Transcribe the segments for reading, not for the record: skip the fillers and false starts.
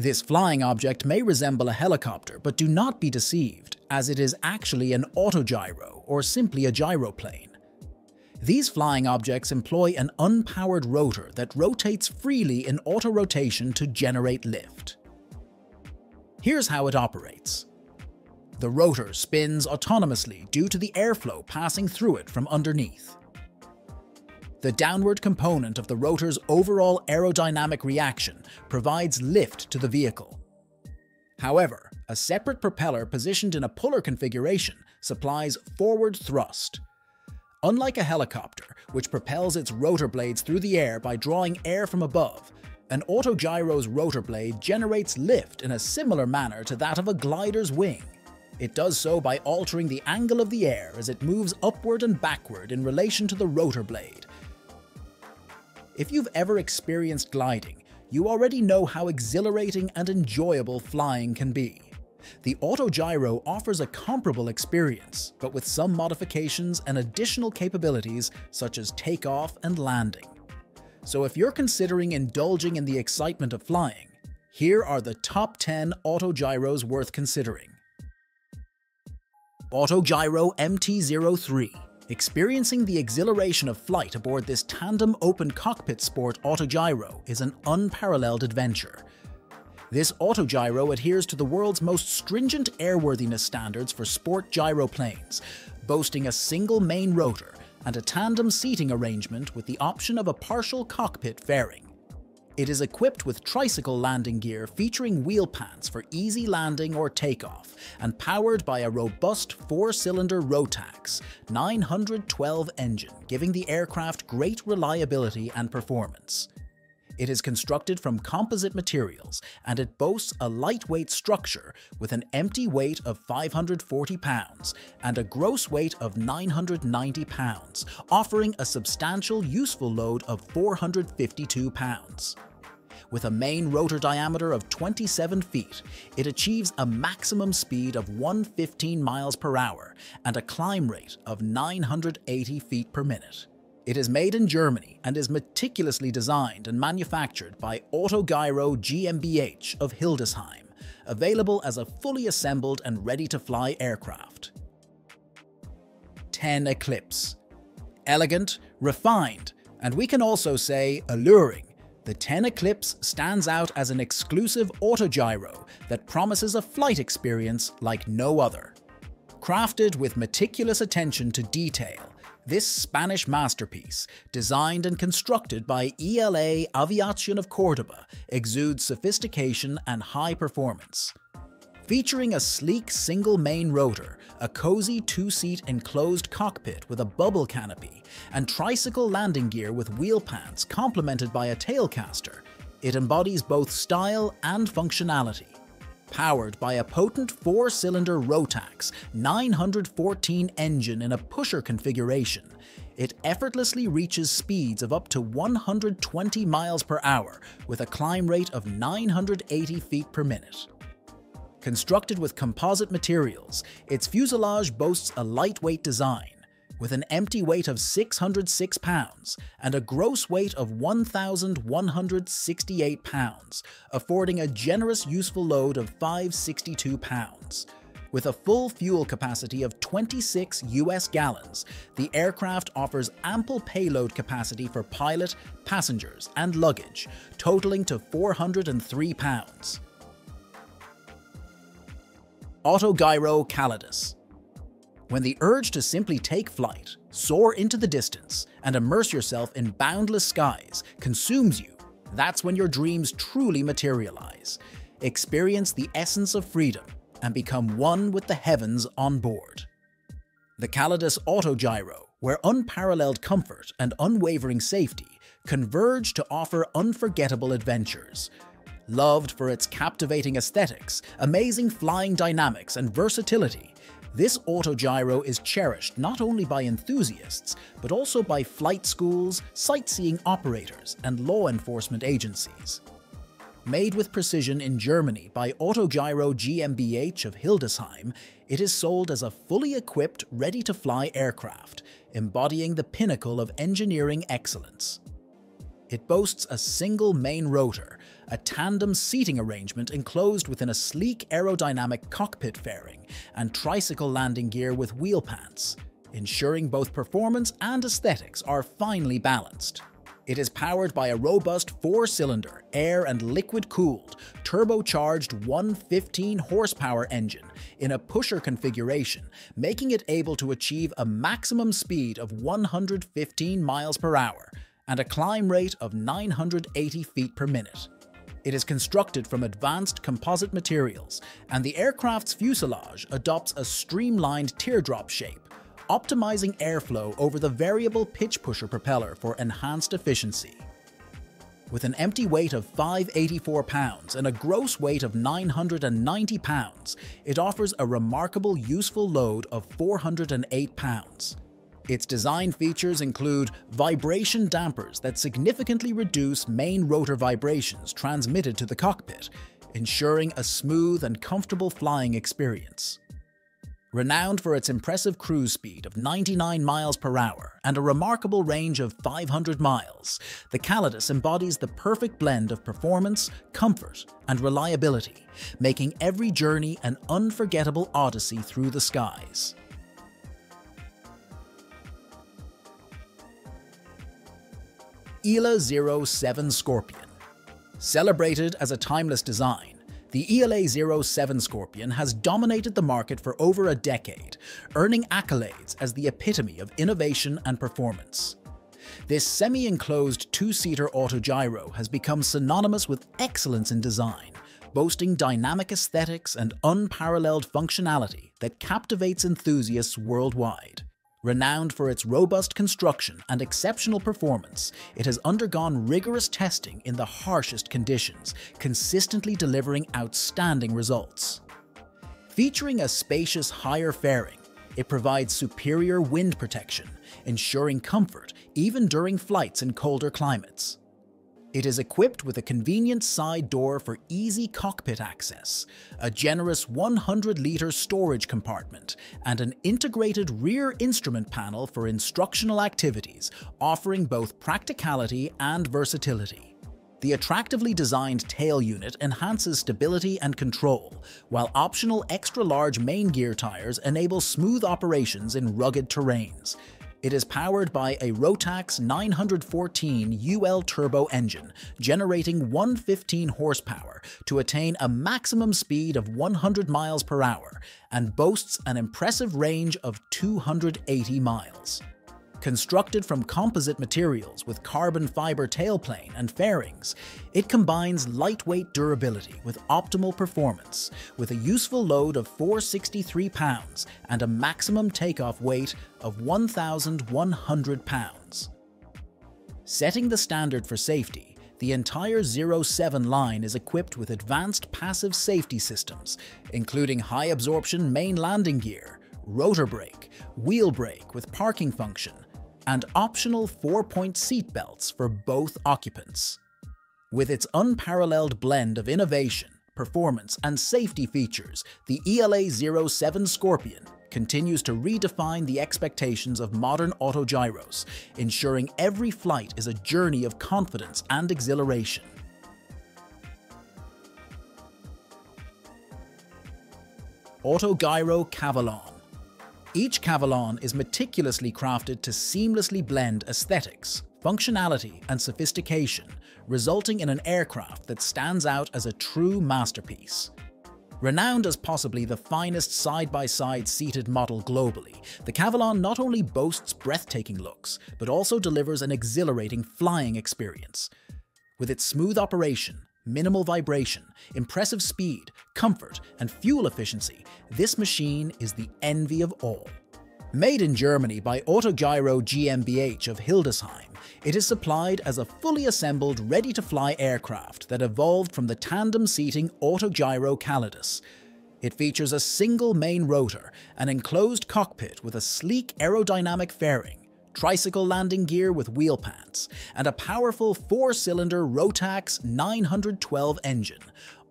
This flying object may resemble a helicopter, but do not be deceived, as it is actually an autogyro, or simply a gyroplane. These flying objects employ an unpowered rotor that rotates freely in autorotation to generate lift. Here's how it operates. The rotor spins autonomously due to the airflow passing through it from underneath. The downward component of the rotor's overall aerodynamic reaction provides lift to the vehicle. However, a separate propeller positioned in a puller configuration supplies forward thrust. Unlike a helicopter, which propels its rotor blades through the air by drawing air from above, an autogyro's rotor blade generates lift in a similar manner to that of a glider's wing. It does so by altering the angle of the air as it moves upward and backward in relation to the rotor blade. If you've ever experienced gliding, you already know how exhilarating and enjoyable flying can be. The autogyro offers a comparable experience, but with some modifications and additional capabilities such as takeoff and landing. So if you're considering indulging in the excitement of flying, here are the top 10 autogyros worth considering. Autogyro MT03. Experiencing the exhilaration of flight aboard this tandem open cockpit sport autogyro is an unparalleled adventure. This autogyro adheres to the world's most stringent airworthiness standards for sport gyroplanes, boasting a single main rotor and a tandem seating arrangement with the option of a partial cockpit fairing. It is equipped with tricycle landing gear featuring wheel pants for easy landing or takeoff, and powered by a robust 4-cylinder Rotax 912 engine, giving the aircraft great reliability and performance. It is constructed from composite materials, and it boasts a lightweight structure with an empty weight of 540 pounds and a gross weight of 990 pounds, offering a substantial useful load of 452 pounds. With a main rotor diameter of 27 feet, it achieves a maximum speed of 115 miles per hour and a climb rate of 980 feet per minute. It is made in Germany and is meticulously designed and manufactured by Autogyro GmbH of Hildesheim, available as a fully assembled and ready-to-fly aircraft. Ten Eclipse. Elegant, refined, and we can also say alluring, the Ten Eclipse stands out as an exclusive autogyro that promises a flight experience like no other. Crafted with meticulous attention to detail, this Spanish masterpiece, designed and constructed by ELA Aviacion of Córdoba, exudes sophistication and high performance. Featuring a sleek single main rotor, a cozy two-seat enclosed cockpit with a bubble canopy, and tricycle landing gear with wheel pants complemented by a tailcaster, it embodies both style and functionality. Powered by a potent 4-cylinder Rotax 914 engine in a pusher configuration, it effortlessly reaches speeds of up to 120 miles per hour with a climb rate of 980 feet per minute. Constructed with composite materials, its fuselage boasts a lightweight design, with an empty weight of 606 pounds and a gross weight of 1,168 pounds, affording a generous useful load of 562 pounds. With a full fuel capacity of 26 US gallons, the aircraft offers ample payload capacity for pilot, passengers, and luggage, totaling to 403 pounds. Autogyro Calidus. When the urge to simply take flight, soar into the distance, and immerse yourself in boundless skies consumes you, that's when your dreams truly materialize. Experience the essence of freedom and become one with the heavens on board. The Calidus Autogyro, where unparalleled comfort and unwavering safety converge to offer unforgettable adventures. Loved for its captivating aesthetics, amazing flying dynamics, and versatility, this autogyro is cherished not only by enthusiasts, but also by flight schools, sightseeing operators, and law enforcement agencies. Made with precision in Germany by Autogyro GmbH of Hildesheim, it is sold as a fully equipped, ready-to-fly aircraft, embodying the pinnacle of engineering excellence. It boasts a single main rotor, a tandem seating arrangement enclosed within a sleek aerodynamic cockpit fairing, and tricycle landing gear with wheel pants, ensuring both performance and aesthetics are finely balanced. It is powered by a robust four-cylinder, air and liquid-cooled, turbocharged 115 horsepower engine in a pusher configuration, making it able to achieve a maximum speed of 115 miles per hour and a climb rate of 980 feet per minute. It is constructed from advanced composite materials, and the aircraft's fuselage adopts a streamlined teardrop shape, optimizing airflow over the variable pitch pusher propeller for enhanced efficiency. With an empty weight of 584 pounds and a gross weight of 990 pounds, it offers a remarkable useful load of 408 pounds. Its design features include vibration dampers that significantly reduce main rotor vibrations transmitted to the cockpit, ensuring a smooth and comfortable flying experience. Renowned for its impressive cruise speed of 99 miles per hour and a remarkable range of 500 miles, the Calidus embodies the perfect blend of performance, comfort, and reliability, making every journey an unforgettable odyssey through the skies. ELA-07 Scorpion. Celebrated as a timeless design, the ELA-07 Scorpion has dominated the market for over a decade, earning accolades as the epitome of innovation and performance. This semi-enclosed two-seater Autogyro has become synonymous with excellence in design, boasting dynamic aesthetics and unparalleled functionality that captivates enthusiasts worldwide. Renowned for its robust construction and exceptional performance, it has undergone rigorous testing in the harshest conditions, consistently delivering outstanding results. Featuring a spacious higher fairing, it provides superior wind protection, ensuring comfort even during flights in colder climates. It is equipped with a convenient side door for easy cockpit access, a generous 100-liter storage compartment, and an integrated rear instrument panel for instructional activities, offering both practicality and versatility. The attractively designed tail unit enhances stability and control, while optional extra-large main gear tires enable smooth operations in rugged terrains. It is powered by a Rotax 914 UL turbo engine, generating 115 horsepower to attain a maximum speed of 100 miles per hour and boasts an impressive range of 280 miles. Constructed from composite materials with carbon fiber tailplane and fairings, it combines lightweight durability with optimal performance, with a useful load of 463 pounds and a maximum takeoff weight of 1,100 pounds. Setting the standard for safety, the entire 07 line is equipped with advanced passive safety systems, including high-absorption main landing gear, rotor brake, wheel brake with parking function, and optional four-point seat belts for both occupants. With its unparalleled blend of innovation, performance, and safety features, the ELA-07 Scorpion continues to redefine the expectations of modern autogyros, ensuring every flight is a journey of confidence and exhilaration. Autogyro Cavalon. Each Cavalon is meticulously crafted to seamlessly blend aesthetics, functionality, and sophistication, resulting in an aircraft that stands out as a true masterpiece. Renowned as possibly the finest side-by-side seated model globally, the Cavalon not only boasts breathtaking looks, but also delivers an exhilarating flying experience. With its smooth operation, minimal vibration, impressive speed, comfort, and fuel efficiency, this machine is the envy of all. Made in Germany by Autogyro GmbH of Hildesheim, it is supplied as a fully assembled, ready-to-fly aircraft that evolved from the tandem seating Autogyro Calidus. It features a single main rotor, an enclosed cockpit with a sleek aerodynamic fairing, tricycle landing gear with wheel pants, and a powerful four-cylinder Rotax 912 engine,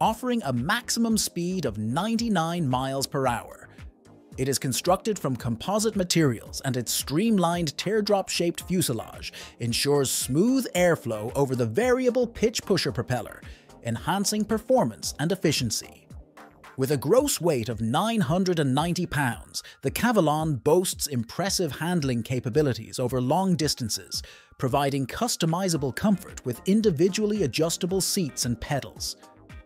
offering a maximum speed of 99 miles per hour. It is constructed from composite materials, and its streamlined teardrop-shaped fuselage ensures smooth airflow over the variable pitch pusher propeller, enhancing performance and efficiency. With a gross weight of 990 pounds, the Cavalon boasts impressive handling capabilities over long distances, providing customizable comfort with individually adjustable seats and pedals.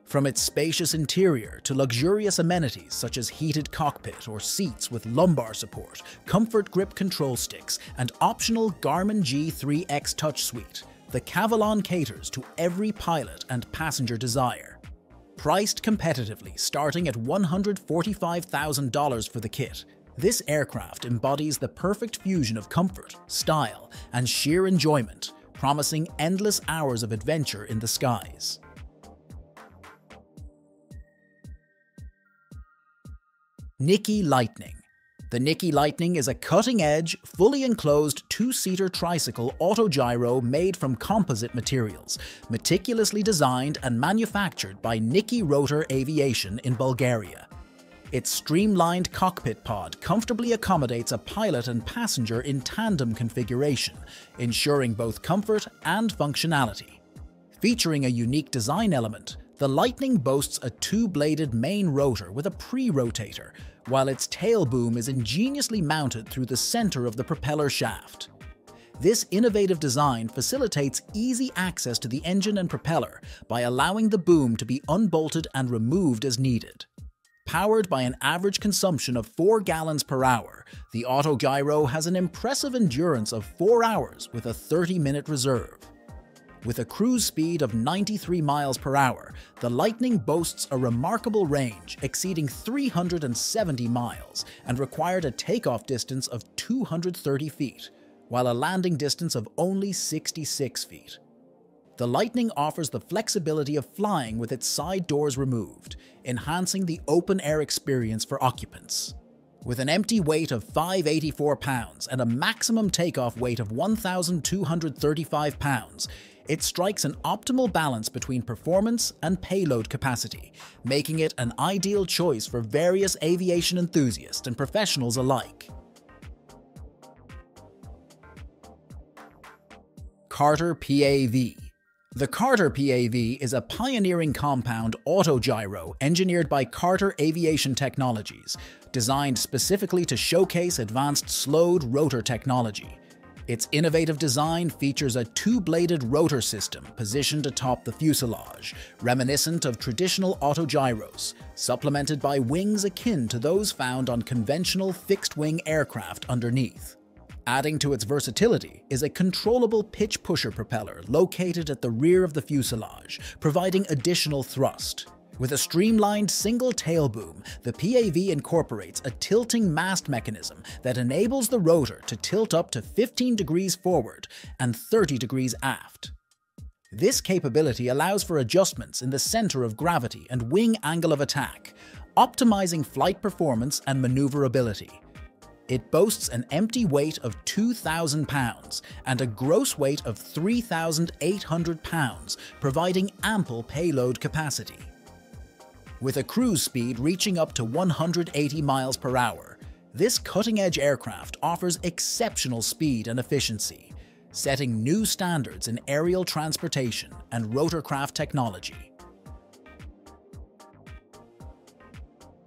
From its spacious interior to luxurious amenities such as heated cockpit or seats with lumbar support, comfort grip control sticks, and optional Garmin G3X Touch Suite, the Cavalon caters to every pilot and passenger desire. Priced competitively, starting at $145,000 for the kit, this aircraft embodies the perfect fusion of comfort, style, and sheer enjoyment, promising endless hours of adventure in the skies. Nikki Lightning. The Nikki Lightning is a cutting-edge, fully enclosed two-seater tricycle autogyro made from composite materials, meticulously designed and manufactured by Nikki Rotor Aviation in Bulgaria. Its streamlined cockpit pod comfortably accommodates a pilot and passenger in tandem configuration, ensuring both comfort and functionality. Featuring a unique design element, the Lightning boasts a two-bladed main rotor with a pre-rotator, while its tail boom is ingeniously mounted through the center of the propeller shaft. This innovative design facilitates easy access to the engine and propeller by allowing the boom to be unbolted and removed as needed. Powered by an average consumption of 4 gallons per hour, the Autogyro has an impressive endurance of 4 hours with a 30-minute reserve. With a cruise speed of 93 miles per hour, the Lightning boasts a remarkable range exceeding 370 miles and required a takeoff distance of 230 feet, while a landing distance of only 66 feet. The Lightning offers the flexibility of flying with its side doors removed, enhancing the open-air experience for occupants. With an empty weight of 584 pounds and a maximum takeoff weight of 1,235 pounds, it strikes an optimal balance between performance and payload capacity, making it an ideal choice for various aviation enthusiasts and professionals alike. Carter PAV. The Carter PAV is a pioneering compound autogyro engineered by Carter Aviation Technologies, designed specifically to showcase advanced slowed rotor technology. Its innovative design features a two-bladed rotor system positioned atop the fuselage, reminiscent of traditional autogyros, supplemented by wings akin to those found on conventional fixed-wing aircraft underneath. Adding to its versatility is a controllable pitch pusher propeller located at the rear of the fuselage, providing additional thrust. With a streamlined single tail boom, the PAV incorporates a tilting mast mechanism that enables the rotor to tilt up to 15 degrees forward and 30 degrees aft. This capability allows for adjustments in the center of gravity and wing angle of attack, optimizing flight performance and maneuverability. It boasts an empty weight of 2,000 pounds and a gross weight of 3,800 pounds, providing ample payload capacity. With a cruise speed reaching up to 180 miles per hour, this cutting-edge aircraft offers exceptional speed and efficiency, setting new standards in aerial transportation and rotorcraft technology.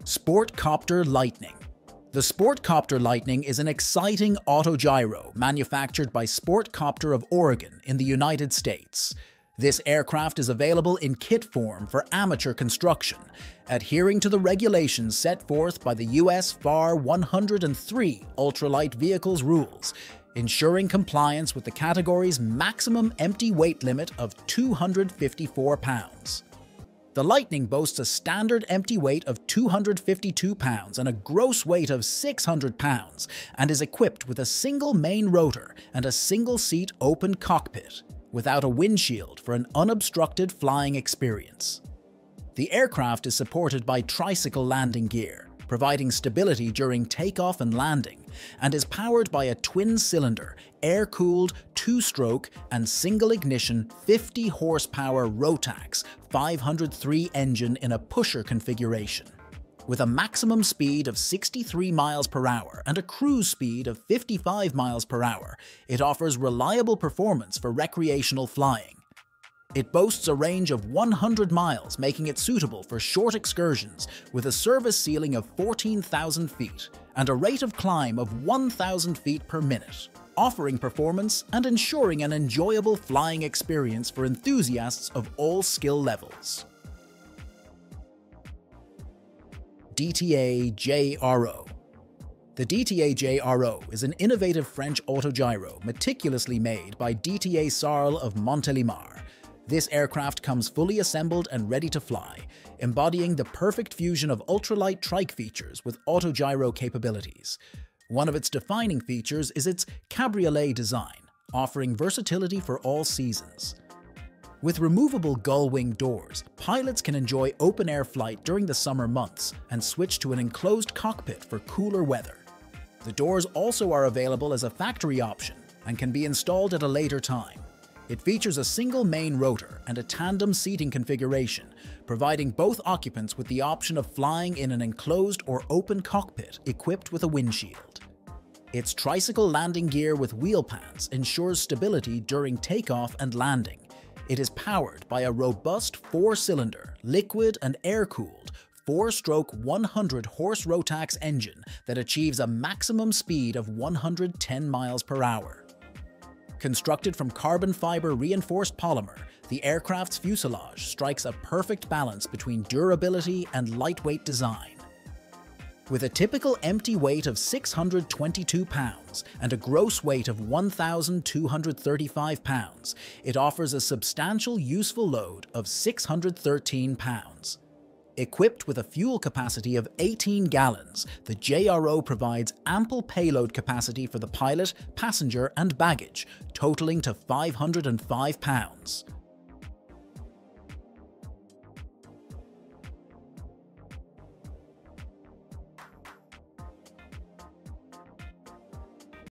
Sport Copter Lightning. The Sport Copter Lightning is an exciting autogyro manufactured by Sport Copter of Oregon in the United States. This aircraft is available in kit form for amateur construction, adhering to the regulations set forth by the U.S. FAR 103 ultralight vehicles rules, ensuring compliance with the category's maximum empty weight limit of 254 pounds. The Lightning boasts a standard empty weight of 252 pounds and a gross weight of 600 pounds, and is equipped with a single main rotor and a single-seat open cockpit, without a windshield for an unobstructed flying experience. The aircraft is supported by tricycle landing gear, providing stability during takeoff and landing, and is powered by a twin-cylinder, air-cooled, two-stroke and single-ignition 50-horsepower Rotax 503 engine in a pusher configuration. with a maximum speed of 63 miles per hour and a cruise speed of 55 miles per hour, it offers reliable performance for recreational flying. It boasts a range of 100 miles, making it suitable for short excursions, with a service ceiling of 14,000 feet and a rate of climb of 1,000 feet per minute, offering performance and ensuring an enjoyable flying experience for enthusiasts of all skill levels. DTA JRO. The DTA JRO is an innovative French autogyro meticulously made by DTA Sarl of Montélimar. This aircraft comes fully assembled and ready to fly, embodying the perfect fusion of ultralight trike features with autogyro capabilities. One of its defining features is its cabriolet design, offering versatility for all seasons. With removable gull-wing doors, pilots can enjoy open-air flight during the summer months and switch to an enclosed cockpit for cooler weather. The doors also are available as a factory option and can be installed at a later time. It features a single main rotor and a tandem seating configuration, providing both occupants with the option of flying in an enclosed or open cockpit equipped with a windshield. Its tricycle landing gear with wheel pants ensures stability during takeoff and landing. It is powered by a robust four-cylinder, liquid and air-cooled, four-stroke 100-horse Rotax engine that achieves a maximum speed of 110 miles per hour. Constructed from carbon fiber reinforced polymer, the aircraft's fuselage strikes a perfect balance between durability and lightweight design. With a typical empty weight of 622 pounds and a gross weight of 1,235 pounds, it offers a substantial useful load of 613 pounds. Equipped with a fuel capacity of 18 gallons, the JRO provides ample payload capacity for the pilot, passenger, and baggage, totaling to 505 pounds.